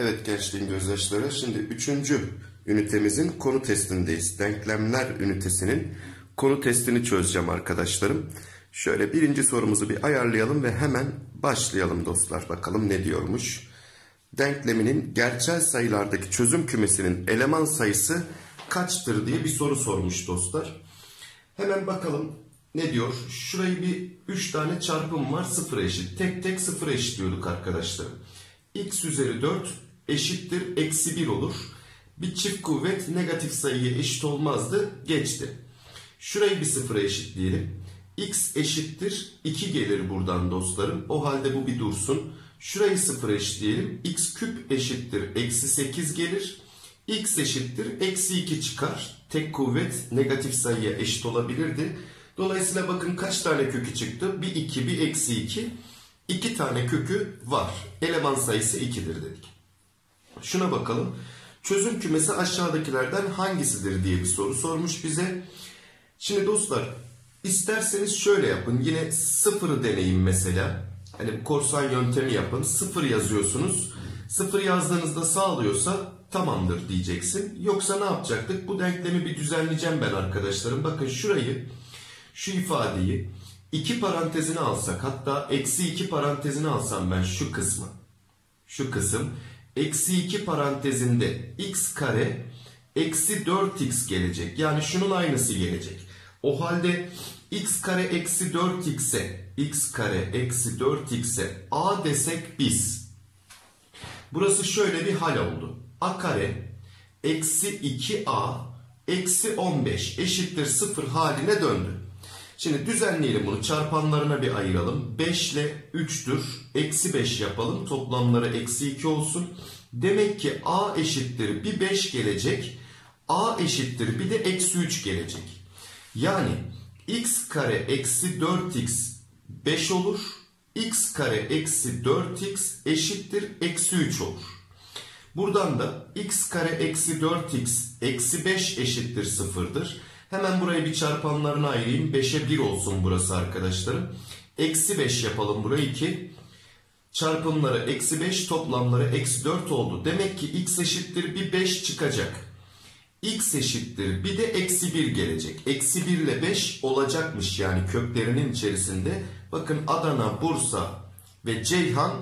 Evet, gençliğin gözyaşları. Şimdi 3. ünitemizin konu testindeyiz. Denklemler ünitesinin konu testini çözeceğim arkadaşlarım. Şöyle birinci sorumuzu bir ayarlayalım ve hemen başlayalım dostlar. Bakalım ne diyormuş. Denkleminin gerçel sayılardaki çözüm kümesinin eleman sayısı kaçtır diye bir soru sormuş dostlar. Hemen bakalım ne diyor. Şurayı bir 3 tane çarpım var, 0'a eşit. Tek tek 0'a eşitliyorduk arkadaşlarım. X üzeri 4 eşittir eksi 1 olur. Bir çift kuvvet negatif sayıya eşit olmazdı, geçti. Şurayı bir 0'a eşitleyelim. X eşittir 2 gelir buradan dostlarım. O halde bu bir dursun. Şurayı 0'a eşitleyelim. X küp eşittir eksi 8 gelir. X eşittir eksi 2 çıkar. Tek kuvvet negatif sayıya eşit olabilirdi. Dolayısıyla bakın kaç tane kökü çıktı? Bir 2, bir eksi 2. 2 tane kökü var. Eleman sayısı 2'dir dedik. Şuna bakalım. Çözüm kümesi aşağıdakilerden hangisidir diye bir soru sormuş bize. Şimdi dostlar, isterseniz şöyle yapın. Yine 0'ı deneyin mesela. Hani bu korsan yöntemi yapın. 0 yazıyorsunuz. 0 yazdığınızda sağlıyorsa tamamdır diyeceksin. Yoksa ne yapacaktık? Bu denklemi bir düzenleyeceğim ben arkadaşlarım. Bakın şurayı, şu ifadeyi 2 parantezine alsak, hatta eksi 2 parantezine alsam ben şu kısmı. Şu kısım eksi 2 parantezinde x kare eksi 4x gelecek. Yani şunun aynısı gelecek. O halde x kare eksi 4x'e a desek biz. Burası şöyle bir hal oldu. A kare eksi 2a eksi 15 eşittir 0 haline döndü. Şimdi düzenleyelim bunu. Çarpanlarına bir ayıralım. 5 ile 3'tür. Eksi 5 yapalım. Toplamları eksi 2 olsun. Demek ki a eşittir bir 5 gelecek. A eşittir bir de eksi 3 gelecek. Yani x kare eksi 4x 5 olur. X kare eksi 4x eşittir eksi 3 olur. Buradan da x kare eksi 4x eksi 5 eşittir 0'dır. Hemen burayı bir çarpanlarına ayırayım. 5'e 1 olsun burası arkadaşlarım. Eksi 5 yapalım burayı ki çarpımları eksi 5, toplamları eksi 4 oldu. Demek ki x eşittir bir 5 çıkacak. X eşittir bir de eksi 1 gelecek. Eksi 1 ile 5 olacakmış yani köklerinin içerisinde. Bakın Adana, Bursa ve Ceyhan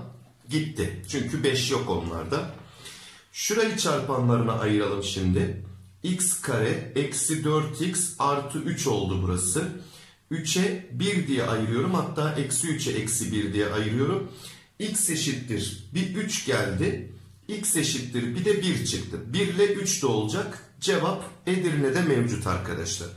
gitti. Çünkü 5 yok onlarda. Şurayı çarpanlarına ayıralım şimdi. X kare eksi 4x artı 3 oldu burası. 3'e 1 diye ayırıyorum. Hatta eksi 3'e eksi 1 diye ayırıyorum. X eşittir bir 3 geldi. X eşittir bir de 1 çıktı. 1 ile 3 de olacak. Cevap Edirne'de mevcut arkadaşlar.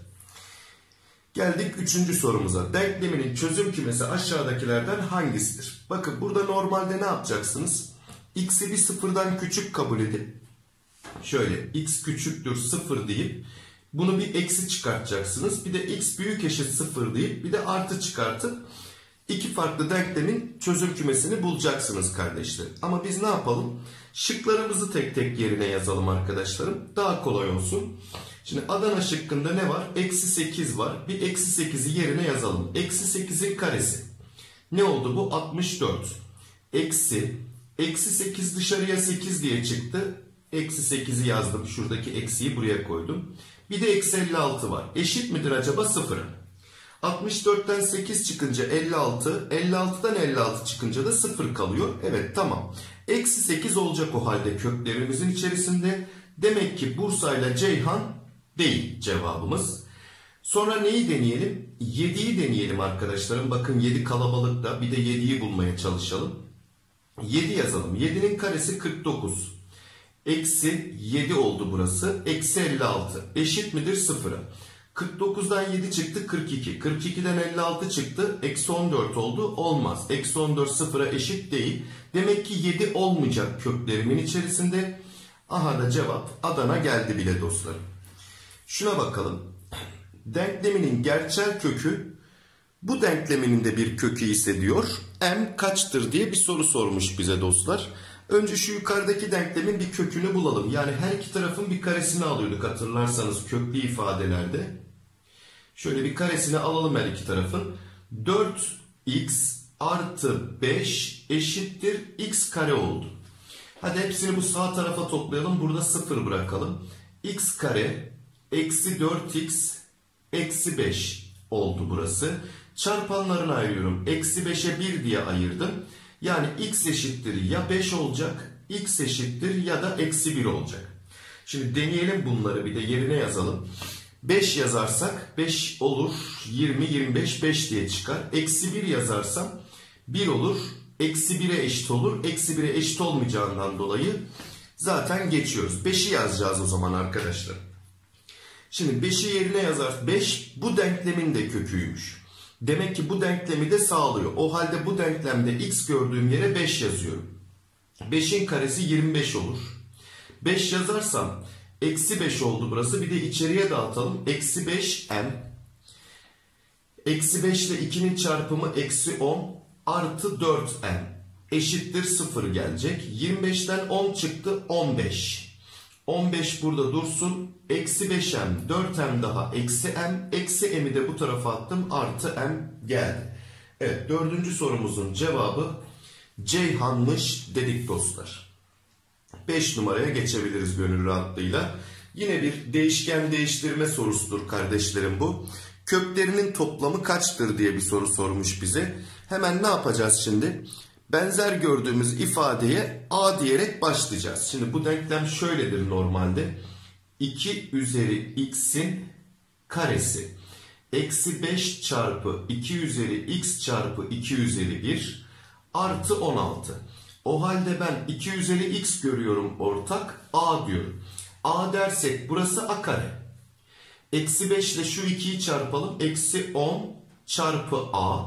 Geldik 3. sorumuza. Denkleminin çözüm kümesi aşağıdakilerden hangisidir? Bakın burada normalde ne yapacaksınız? X'i bir 0'dan küçük kabul edip şöyle x küçüktür 0 deyip bunu bir eksi çıkartacaksınız. Bir de x büyük eşit 0 deyip bir de artı çıkartıp iki farklı denklemin çözüm kümesini bulacaksınız kardeşler. Ama biz ne yapalım? Şıklarımızı tek tek yerine yazalım arkadaşlarım. Daha kolay olsun. Şimdi Adana şıkkında ne var? Eksi 8 var. Bir eksi 8'i yerine yazalım. Eksi 8'in karesi. Ne oldu bu? 64. Eksi 8 dışarıya 8 diye çıktı. Eksi 8'i yazdım. Şuradaki eksiyi buraya koydum. Bir de eksi 56 var. Eşit midir acaba 0'a? 64'ten 8 çıkınca 56. 56'dan 56 çıkınca da 0 kalıyor. Evet, tamam. Eksi 8 olacak o halde köklerimizin içerisinde. Demek ki Bursa ile Ceyhan değil cevabımız. Sonra neyi deneyelim? 7'yi deneyelim arkadaşlarım. Bakın 7 kalabalıkta. Bir de 7'yi bulmaya çalışalım. 7 yazalım. 7'nin karesi 49. Eksi 7 oldu burası. Eksi 56. Eşit midir 0'a? 49'dan 7 çıktı 42. 42'den 56 çıktı. Eksi 14 oldu. Olmaz. Eksi 14 0'a eşit değil. Demek ki 7 olmayacak köklerimin içerisinde. Aha da cevap Adana geldi bile dostlarım. Şuna bakalım. Denkleminin gerçel kökü bu denkleminin de bir kökü ise diyor. M kaçtır diye bir soru sormuş bize dostlar. Önce şu yukarıdaki denklemin bir kökünü bulalım. Yani her iki tarafın bir karesini alıyorduk hatırlarsanız köklü ifadelerde. Şöyle bir karesini alalım her iki tarafın. 4x artı 5 eşittir x kare oldu. Hadi hepsini bu sağ tarafa toplayalım. Burada 0 bırakalım. X kare eksi 4x eksi 5 oldu burası. Çarpanlarını ayırıyorum. Eksi 5'e 1 diye ayırdım. Yani x eşittir ya 5 olacak, x eşittir ya da eksi 1 olacak. Şimdi deneyelim bunları, bir de yerine yazalım. 5 yazarsak 5 olur. 20, 25, 5 diye çıkar. Eksi 1 yazarsam 1 olur. Eksi 1'e eşit olur. Eksi 1'e eşit olmayacağından dolayı zaten geçiyoruz. 5'i yazacağız o zaman arkadaşlar. Şimdi 5'i yerine yazar. 5 bu denklemin de köküymüş. Demek ki bu denklemi de sağlıyor. O halde bu denklemde x gördüğüm yere 5 yazıyorum. 5'in karesi 25 olur. 5 yazarsam eksi 5 oldu burası. Bir de içeriye dağıtalım. Eksi 5m. Eksi 5 ile 2'nin çarpımı eksi 10 artı 4m. Eşittir 0 gelecek. 25'ten 10 çıktı 15. 15 burada dursun. Eksi 5m. 4m daha eksi m. Eksi m'i de bu tarafa attım. Artı m geldi. Evet, dördüncü sorumuzun cevabı Ceyhan'mış dedik dostlar. 5 numaraya geçebiliriz gönül rahatlığıyla. Yine bir değişken değiştirme sorusudur kardeşlerim bu. Köklerinin toplamı kaçtır diye bir soru sormuş bize. Hemen ne yapacağız şimdi? Benzer gördüğümüz ifadeye a diyerek başlayacağız. Şimdi bu denklem şöyledir normalde. 2 üzeri x'in karesi. Eksi 5 çarpı 2 üzeri x çarpı 2 üzeri 1 artı 16. O halde ben 2 üzeri x görüyorum ortak. A diyorum. A dersek burası a kare. Eksi 5 ile şu 2'yi çarpalım. Eksi 10 çarpı a.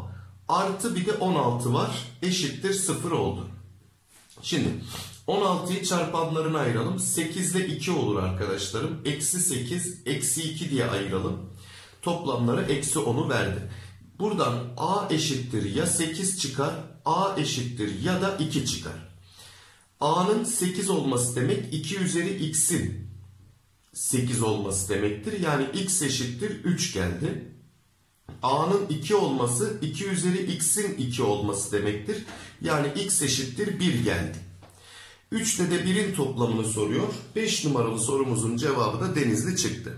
Artı bir de 16 var. Eşittir 0 oldu. Şimdi 16'yı çarpanlarına ayıralım. 8 ile 2 olur arkadaşlarım. Eksi 8, eksi 2 diye ayıralım. Toplamları eksi 10'u verdi. Buradan a eşittir ya 8 çıkar, a eşittir ya da 2 çıkar. A'nın 8 olması demek 2 üzeri x'in 8 olması demektir. Yani x eşittir 3 geldi. A'nın 2 olması 2 üzeri x'in 2 olması demektir. Yani x eşittir 1 geldi. 3 ile de 1'in toplamını soruyor. 5 numaralı sorumuzun cevabı da Denizli çıktı.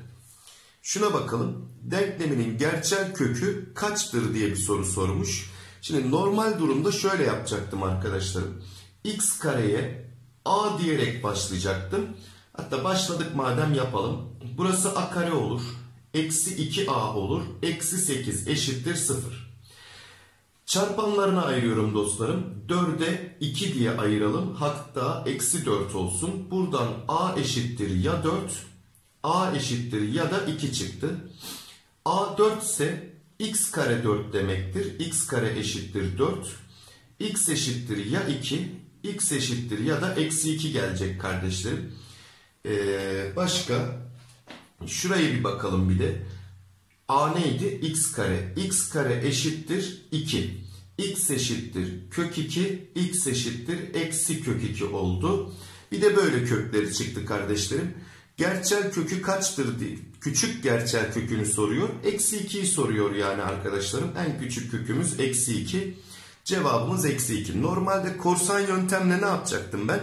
Şuna bakalım. Denkleminin gerçel kökü kaçtır diye bir soru sormuş. Şimdi normal durumda şöyle yapacaktım arkadaşlarım. X kareye a diyerek başlayacaktım. Hatta başladık madem yapalım. Burası a kare olur. Eksi 2a olur. Eksi 8 eşittir 0. Çarpanlarına ayırıyorum dostlarım. 4'e 2 diye ayıralım. Hatta eksi 4 olsun. Buradan a eşittir ya 4, a eşittir ya da 2 çıktı. A 4 ise x kare 4 demektir. X kare eşittir 4. X eşittir ya 2, x eşittir ya da eksi 2 gelecek kardeşlerim. Başka şuraya bir bakalım bir de. A neydi? X kare. X kare eşittir 2. X eşittir kök 2, x eşittir eksi kök 2 oldu. Bir de böyle kökleri çıktı kardeşlerim. Gerçel kökü kaçtır diye, küçük gerçel kökünü soruyor. Eksi 2'yi soruyor yani arkadaşlarım. En küçük kökümüz eksi 2. Cevabımız eksi 2. Normalde korsan yöntemle ne yapacaktım ben?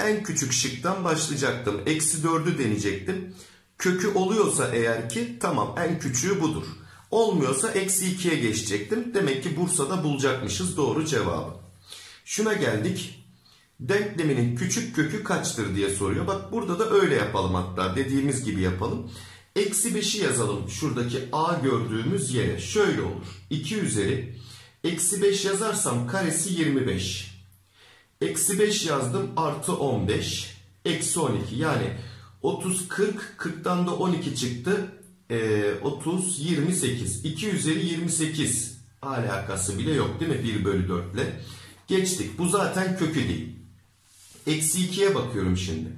En küçük şıktan başlayacaktım. Eksi 4'ü deneyecektim. Kökü oluyorsa eğer ki tamam, en küçüğü budur. Olmuyorsa eksi 2'ye geçecektim. Demek ki Bursa'da bulacakmışız doğru cevabı. Şuna geldik. Denkleminin küçük kökü kaçtır diye soruyor. Bak burada da öyle yapalım, hatta dediğimiz gibi yapalım. Eksi 5'i yazalım şuradaki a gördüğümüz yere. Şöyle olur. 2 üzeri eksi 5 yazarsam karesi 25. Eksi 5 yazdım artı 15. Eksi 12 yani 30, 40, 40'tan da 12 çıktı. 30, 28. 2 üzeri 28 alakası bile yok değil mi 1 bölü 4 ile? Geçtik. Bu zaten kökü değil. Eksi 2'ye bakıyorum şimdi.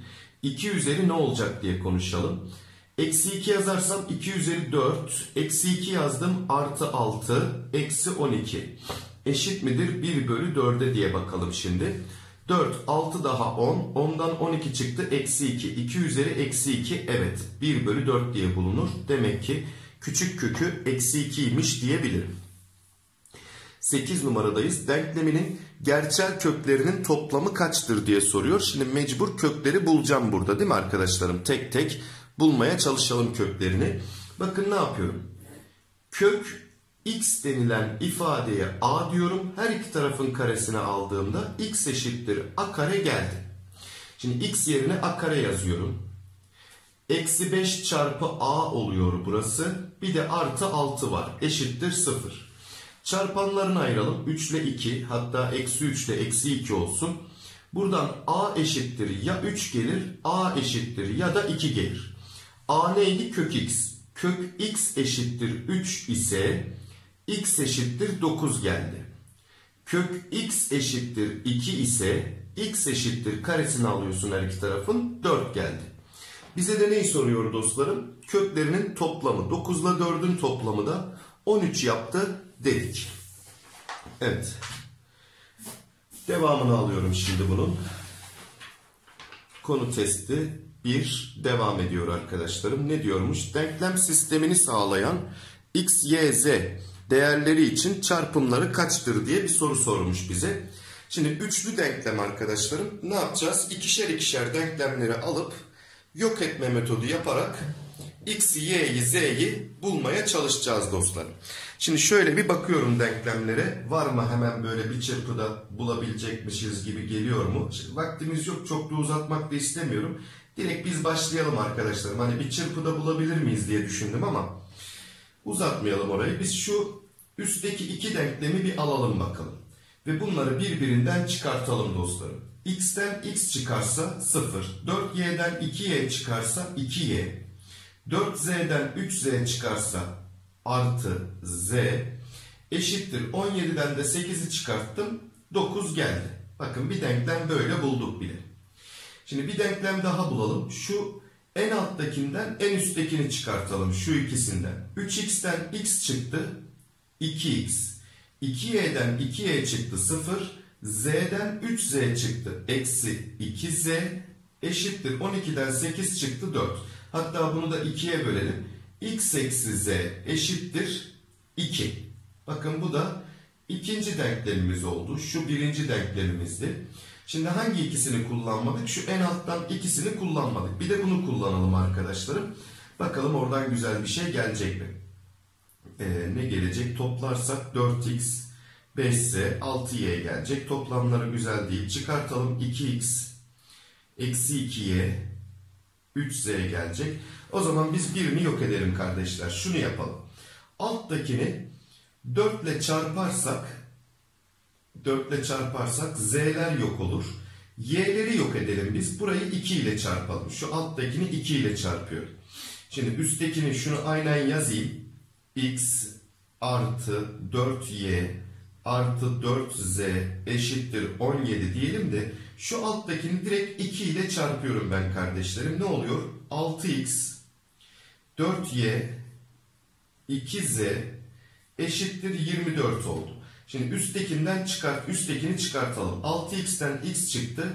2 üzeri ne olacak diye konuşalım. Eksi 2 yazarsam 2 üzeri 4. Eksi 2 yazdım. Artı 6. Eksi 12. Eşit midir? 1 bölü 4'e diye bakalım şimdi. 4. 6 daha 10. 10'dan 12 çıktı. Eksi 2. 2 üzeri eksi 2. Evet. 1 bölü 4 diye bulunur. Demek ki küçük kökü eksi 2'ymiş diyebilirim. 8 numaradayız. Denkleminin gerçel köklerinin toplamı kaçtır diye soruyor. Şimdi mecbur kökleri bulacağım burada değil mi arkadaşlarım? Tek tek bulmaya çalışalım köklerini. Bakın ne yapıyorum? Kök x denilen ifadeye a diyorum. Her iki tarafın karesini aldığımda x eşittir a kare geldi. Şimdi x yerine a kare yazıyorum. Eksi 5 çarpı a oluyor burası. Bir de artı 6 var. Eşittir 0. Çarpanlarını ayıralım. 3 ile 2, hatta eksi 3 ile eksi 2 olsun. Buradan a eşittir ya 3 gelir, a eşittir ya da 2 gelir. A neydi? Kök x. Kök x eşittir 3 ise x eşittir 9 geldi. Kök x eşittir 2 ise x eşittir karesini alıyorsun her iki tarafın, 4 geldi. Bize de neyi soruyor dostlarım? Köklerinin toplamı. 9 ile 4'ün toplamı da 13 yaptı dedik. Evet. Devamını alıyorum şimdi bunun. Konu testi 1 devam ediyor arkadaşlarım. Ne diyormuş? Denklem sistemini sağlayan x, y, z değerleri için çarpımları kaçtır diye bir soru sormuş bize. Şimdi üçlü denklem arkadaşlarım. Ne yapacağız? İkişer ikişer denklemleri alıp yok etme metodu yaparak x'i, y'yi, z'yi bulmaya çalışacağız dostlar. Şimdi şöyle bir bakıyorum denklemlere. Var mı hemen böyle bir çırpıda bulabilecekmişiz gibi geliyor mu? Şimdi vaktimiz yok, çok da uzatmak da istemiyorum. Direkt biz başlayalım arkadaşlarım. Hani bir çırpıda bulabilir miyiz diye düşündüm ama uzatmayalım orayı. Biz şu üstteki iki denklemi bir alalım bakalım. Ve bunları birbirinden çıkartalım dostlarım. X'ten x çıkarsa 0, 4y'den 2y çıkarsa 2y, 4z'den 3z çıkarsa artı z eşittir 17'den de 8'i çıkarttım, 9 geldi. Bakın bir denklem böyle bulduk bile. Şimdi bir denklem daha bulalım. Şu en alttakinden en üsttekini çıkartalım, şu ikisinden. 3x'ten x çıktı 2x, 2y'den 2y çıktı 0, z'den 3z çıktı. Eksi 2z eşittir 12'den 8 çıktı 4. Hatta bunu da 2'ye bölelim. X eksi z eşittir 2. Bakın bu da ikinci denklemimiz oldu. Şu birinci denklemimizdi. Şimdi hangi ikisini kullanmadık? Şu en alttan ikisini kullanmadık. Bir de bunu kullanalım arkadaşlarım. Bakalım oradan güzel bir şey gelecek mi? Ne gelecek? Toplarsak 4x 5z 6y'ye gelecek. Toplamları güzel değil. Çıkartalım. 2x eksi 2y 3z gelecek. O zaman biz birini yok edelim kardeşler. Şunu yapalım. Alttakini 4 ile çarparsak z'ler yok olur. Y'leri yok edelim biz. Burayı 2 ile çarpalım. Şu alttakini 2 ile çarpıyorum. Şimdi üsttekini şunu aynen yazayım. X artı 4y artı 4z eşittir 17 diyelim de şu alttakini direkt 2 ile çarpıyorum ben kardeşlerim. Ne oluyor? 6x 4y 2z eşittir 24 oldu. Şimdi üsttekinden üsttekini çıkartalım. 6x'ten x çıktı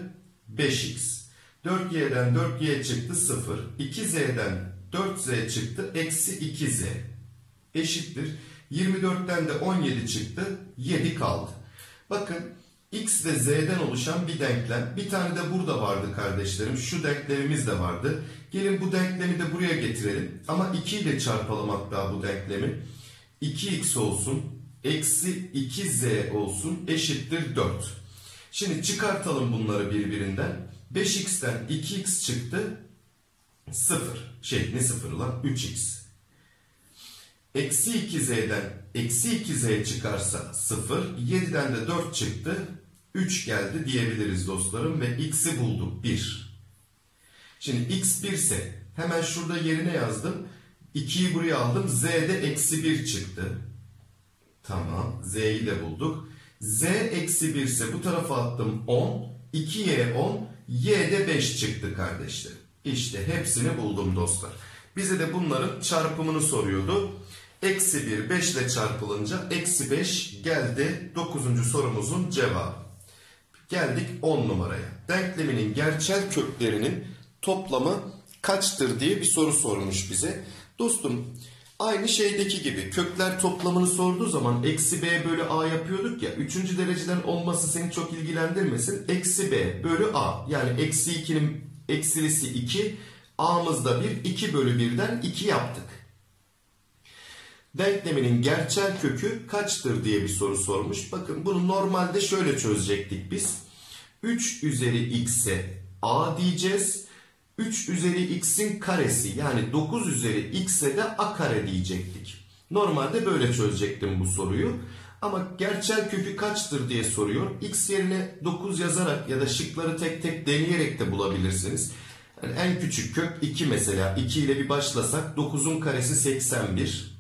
5x. 4y'den 4y çıktı 0. 2z'den 4z çıktı eksi 2z eşittir 24'ten de 17 çıktı, 7 kaldı. Bakın x ve z'den oluşan bir denklem. Bir tane de burada vardı kardeşlerim. Şu denklemimiz de vardı. Gelin bu denklemi de buraya getirelim. Ama 2 ile çarpalım hatta bu denklemi. 2x olsun, eksi 2z olsun, eşittir 4. Şimdi çıkartalım bunları birbirinden. 5x'ten 2x çıktı, 0. Ne 0 lan? 3x. Eksi 2z'den eksi 2z çıkarsa 0, 7'den de 4 çıktı, 3 geldi diyebiliriz dostlarım ve x'i bulduk 1. Şimdi x 1 ise hemen şurada yerine yazdım, 2'yi buraya aldım, z'de eksi 1 çıktı. Tamam, z'yi de bulduk. Z eksi 1 ise bu tarafa attım 10, 2y 10, y'de 5 çıktı kardeşlerim. İşte hepsini buldum dostlar. Bize de bunların çarpımını soruyordu. Eksi 1 5 ile çarpılınca eksi 5 geldi. 9. sorumuzun cevabı. Geldik 10 numaraya. Denkleminin gerçel köklerinin toplamı kaçtır diye bir soru sormuş bize. Dostum Aynı şeydeki gibi kökler toplamını sorduğu zaman eksi b bölü a yapıyorduk ya. Üçüncü dereceden olması seni çok ilgilendirmesin. Eksi b bölü a, yani eksi 2'nin eksilisi 2. A'mız da 1, 2 bölü 1'den 2 yaptık. Denkleminin gerçel kökü kaçtır diye bir soru sormuş. Bakın bunu normalde şöyle çözecektik biz. 3 üzeri x'e a diyeceğiz. 3 üzeri x'in karesi, yani 9 üzeri x'e de a kare diyecektik. Normalde böyle çözecektim bu soruyu. Ama gerçel kökü kaçtır diye soruyor. X yerine 9 yazarak ya da şıkları tek tek deneyerek de bulabilirsiniz. Yani en küçük kök 2 mesela. 2 ile bir başlasak 9'un karesi 81.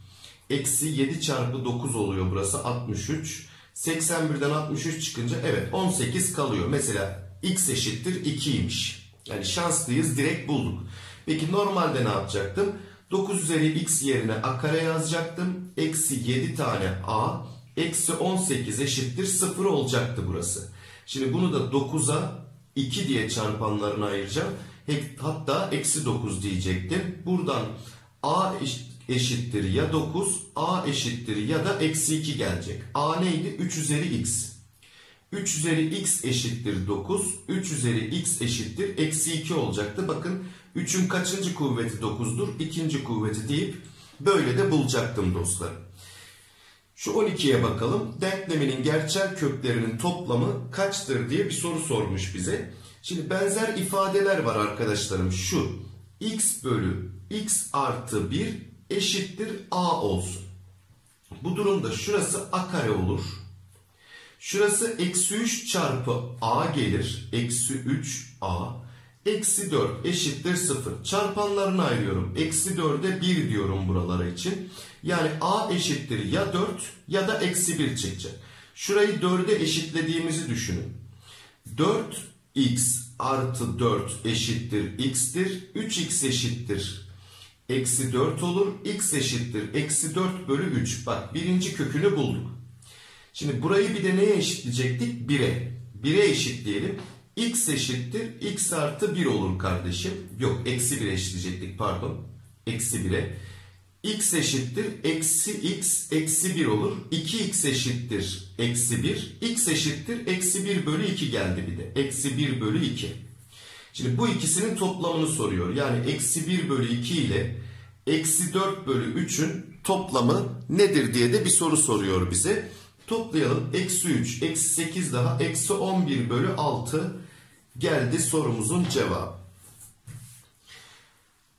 Eksi 7 çarpı 9 oluyor burası 63. 81'den 63 çıkınca evet 18 kalıyor. Mesela x eşittir 2'ymiş. Yani şanslıyız, direkt bulduk. Peki normalde ne yapacaktım? 9 üzeri x yerine a kare yazacaktım. Eksi 7 tane a. Eksi 18 eşittir 0 olacaktı burası. Şimdi bunu da 9'a 2 diye çarpanlarına ayıracağım. Hatta eksi 9 diyecektim. Buradan a eşittir ya 9, a eşittir ya da eksi 2 gelecek. A neydi? 3 üzeri x. 3 üzeri x eşittir 9. 3 üzeri x eşittir eksi 2 olacaktı. Bakın 3'ün kaçıncı kuvveti 9'dur? 2. kuvveti deyip böyle de bulacaktım dostlarım. Şu 12'ye bakalım. Denkleminin gerçel köklerinin toplamı kaçtır diye bir soru sormuş bize. Şimdi benzer ifadeler var arkadaşlarım. Şu x bölü x artı 1 eşittir a olsun. Bu durumda şurası a kare olur. Şurası eksi 3 çarpı a gelir. Eksi 3a. Eksi 4 eşittir 0. Çarpanlarını ayırıyorum. Eksi 4'e 1 diyorum buralara için. Yani a eşittir ya 4 ya da eksi 1 çıkacak. Şurayı 4'e eşitlediğimizi düşünün. 4x artı 4 eşittir x'tir. 3x eşittir eksi 4 olur. X eşittir eksi 4 bölü 3. Bak birinci kökünü bulduk. Şimdi burayı bir de neye eşitleyecektik? 1'e. 1'e eşitleyelim. X eşittir x artı 1 olur kardeşim. Yok, eksi 1'e eşitleyecektik, pardon. Eksi 1'e. X eşittir eksi x eksi 1 olur. 2x eşittir eksi 1. X eşittir eksi 1 bölü 2 geldi bir de. Eksi 1 bölü 2. Şimdi bu ikisinin toplamını soruyor. Yani eksi 1 bölü 2 ile eksi 4 bölü 3'ün toplamı nedir diye de bir soru soruyor bize. Toplayalım. Eksi 3, eksi 8 daha, eksi 11 bölü 6 geldi sorumuzun cevabı.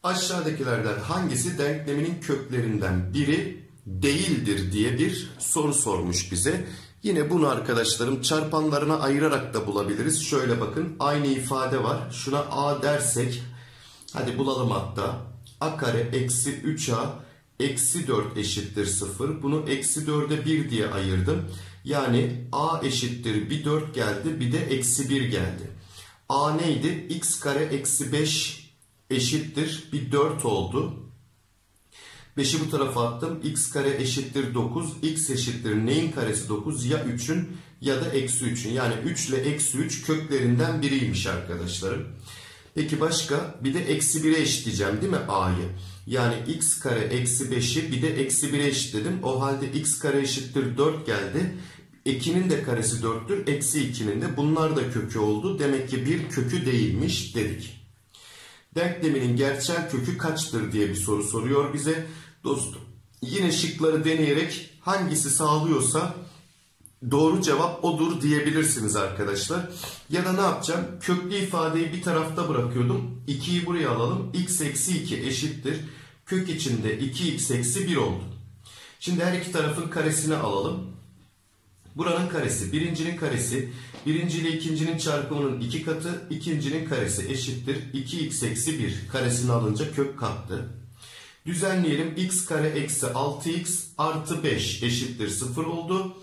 Aşağıdakilerden hangisi denkleminin köklerinden biri değildir diye bir soru sormuş bize. Yine bunu arkadaşlarım çarpanlarına ayırarak da bulabiliriz. Şöyle bakın, aynı ifade var. Şuna a dersek, hadi bulalım hatta. A kare eksi 3a. Eksi 4 eşittir 0. Bunu eksi 4'e 1 diye ayırdım. Yani a eşittir bir 4 geldi bir de eksi 1 geldi. A neydi? X kare eksi 5 eşittir bir 4 oldu. 5'i bu tarafa attım. X kare eşittir 9. X eşittir neyin karesi 9? Ya 3'ün ya da eksi 3'ün. Yani 3 ile eksi 3 köklerinden biriymiş arkadaşlarım. Peki başka? Bir de eksi 1'e eşitleyeceğim değil mi a'yı? Yani x kare eksi 5'i bir de eksi 1'e eşitledim. O halde x kare eşittir 4 geldi. 2'nin de karesi 4'tür. Eksi 2'nin de. Bunlar da kökü oldu. Demek ki bir kökü değilmiş dedik. Denkleminin gerçel kökü kaçtır diye bir soru soruyor bize. Dostum yine şıkları deneyerek hangisi sağlıyorsa doğru cevap odur diyebilirsiniz arkadaşlar. Ya da ne yapacağım? Köklü ifadeyi bir tarafta bırakıyordum. 2'yi buraya alalım. X eksi 2 eşittir. Kök içinde 2x eksi 1 oldu. Şimdi her iki tarafın karesini alalım. Buranın karesi, birincinin karesi. Birinci ile ikincinin çarpımının 2 katı. İkincinin karesi eşittir 2x eksi 1. Karesini alınca kök kattı. Düzenleyelim. X kare eksi 6x artı 5 eşittir 0 oldu.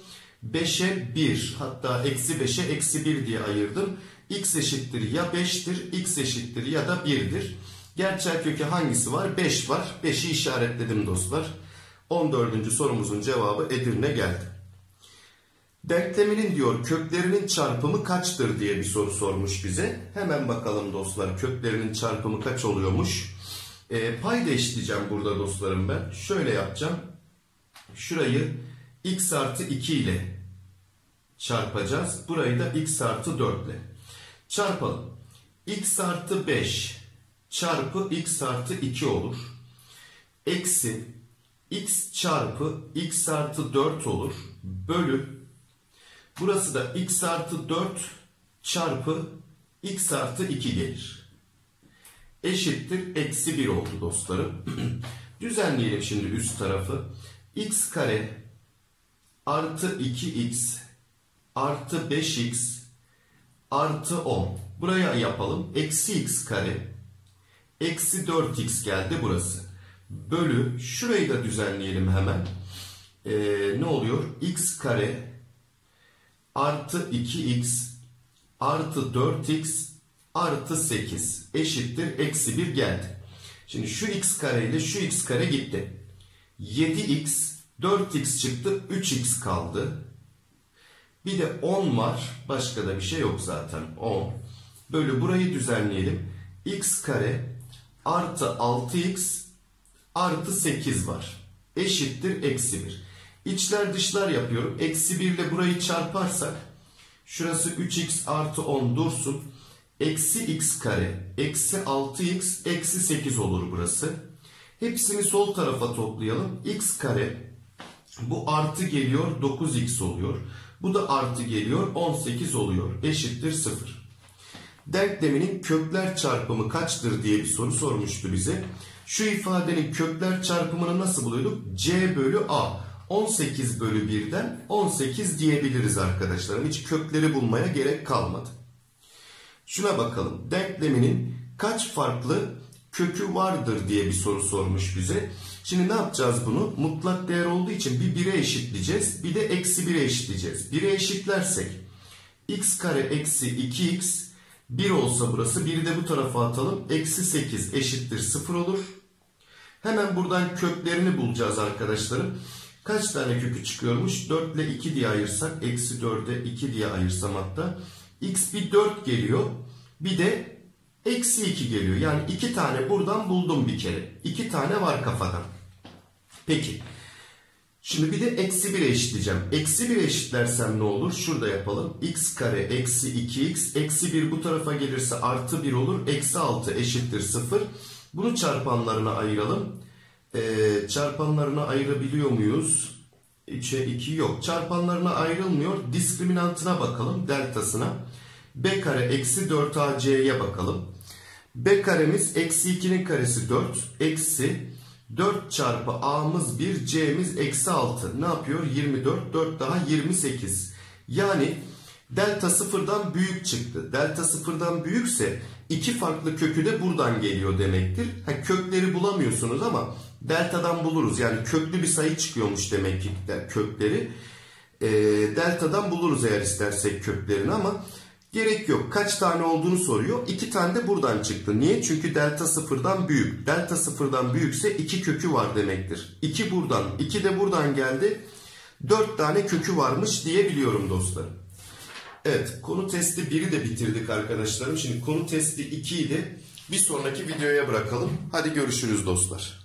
5'e 1, hatta eksi 5'e eksi 1 diye ayırdım. X eşittir ya 5'tir, x eşittir ya da 1'dir. Gerçel kökü hangisi var? 5 var. 5'i işaretledim dostlar. 14. sorumuzun cevabı Edirne geldi. Denkleminin diyor köklerinin çarpımı kaçtır diye bir soru sormuş bize. Hemen bakalım dostlar, köklerinin çarpımı kaç oluyormuş? Payda eşitleyeceğim burada dostlarım ben. Şöyle yapacağım. Şurayı x artı 2 ile çarpacağız. Burayı da x artı 4 ile çarpalım. X artı 5 çarpı x artı 2 olur. Eksi x çarpı x artı 4 olur. Bölü. Burası da x artı 4 çarpı x artı 2 gelir. Eşittir eksi 1 oldu dostlarım. Düzenleyelim şimdi üst tarafı. X kare artı 2x artı 5x artı 10. Buraya yapalım. Eksi x kare eksi 4x geldi burası. Bölü. Şurayı da düzenleyelim hemen. Ne oluyor? X kare artı 2x artı 4x artı 8 eşittir eksi 1 geldi. Şimdi şu x kare ile şu x kare gitti. 7x 4x çıktı. 3x kaldı. Bir de 10 var. Başka da bir şey yok zaten. 10. Böyle burayı düzenleyelim. X kare artı 6x artı 8 var. Eşittir eksi 1. İçler dışlar yapıyorum. Eksi 1 ile burayı çarparsak şurası 3x artı 10 dursun. Eksi x kare eksi 6x eksi 8 olur burası. Hepsini sol tarafa toplayalım. X kare bu artı geliyor 9x oluyor. Bu da artı geliyor 18 oluyor. Eşittir 0. Denkleminin kökler çarpımı kaçtır diye bir soru sormuştu bize. Şu ifadenin kökler çarpımını nasıl buluyorduk? C bölü A. 18 bölü 1'den 18 diyebiliriz arkadaşlarım. Hiç kökleri bulmaya gerek kalmadı. Şuna bakalım. Denkleminin kaç farklı kökü vardır diye bir soru sormuş bize. Şimdi ne yapacağız bunu? Mutlak değer olduğu için bir 1'e eşitleyeceğiz. Bir de eksi 1'e eşitleyeceğiz. 1'e eşitlersek x kare eksi 2x 1 olsa burası. 1'i de bu tarafa atalım. Eksi 8 eşittir 0 olur. Hemen buradan köklerini bulacağız arkadaşlarım. Kaç tane kökü çıkıyormuş? 4 ile 2 diye ayırsak. Eksi 4'e 2 diye ayırsam hatta. X bir 4 geliyor. Bir de eksi 2 geliyor. Yani 2 tane buradan buldum bir kere. 2 tane var kafadan. Peki. Şimdi bir de eksi 1'e eşitleyeceğim. Eksi 1'e eşitlersem ne olur? Şurada yapalım. X kare eksi 2x. Eksi 1 bu tarafa gelirse artı 1 olur. Eksi 6 eşittir 0. Bunu çarpanlarına ayıralım. Çarpanlarına ayırabiliyor muyuz? 3'e 2 yok. Çarpanlarına ayrılmıyor. Diskriminantına bakalım. Deltasına. B kare eksi 4ac'ye bakalım. B karemiz eksi 2'nin karesi 4. Eksi 4 çarpı a'mız 1, c'miz eksi 6. Ne yapıyor? 24. 4 daha 28. Yani delta sıfırdan büyük çıktı. Delta sıfırdan büyükse iki farklı kökü de buradan geliyor demektir. Ha, kökleri bulamıyorsunuz ama delta'dan buluruz. Yani köklü bir sayı çıkıyormuş demek ki kökleri. Delta'dan buluruz eğer istersek köklerini ama gerek yok. Kaç tane olduğunu soruyor. 2 tane de buradan çıktı. Niye? Çünkü delta sıfırdan büyük. Delta sıfırdan büyükse 2 kökü var demektir. 2 buradan, 2 de buradan geldi. 4 tane kökü varmış diyebiliyorum dostlarım. Evet, konu testi 1'i de bitirdik arkadaşlarım. Şimdi konu testi 2'yi de bir sonraki videoya bırakalım. Hadi görüşürüz dostlar.